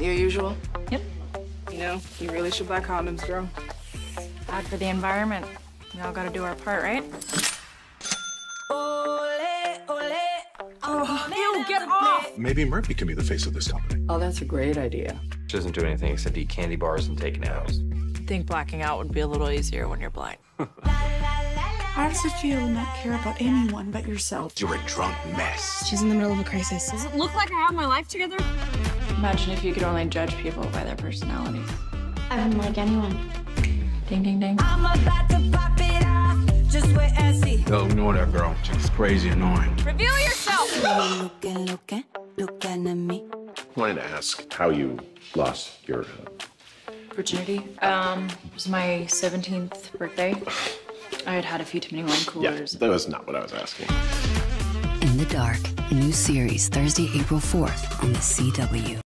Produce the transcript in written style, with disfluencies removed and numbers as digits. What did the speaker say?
Your usual? Yep. You know, you really should buy condoms, girl. Bad for the environment. We all gotta do our part, right? Oh, ew, get off! Maybe Murphy can be the face of this company. Oh, that's a great idea. She doesn't do anything except eat candy bars and take naps. I think blacking out would be a little easier when you're blind. How does it feel to not care about anyone but yourself? You're a drunk mess. She's in the middle of a crisis. Does it look like I have my life together? Imagine if you could only judge people by their personalities. I wouldn't like anyone. Ding, ding, ding. I'm about to pop it off. Just wait and see. Don't ignore that girl. She's crazy annoying. Reveal yourself! Looking at me. I wanted to ask how you lost your virginity. It was my 17th birthday. I had a few too many wine coolers. Yeah, that was not what I was asking. In the Dark, new series Thursday, April 4th on The CW.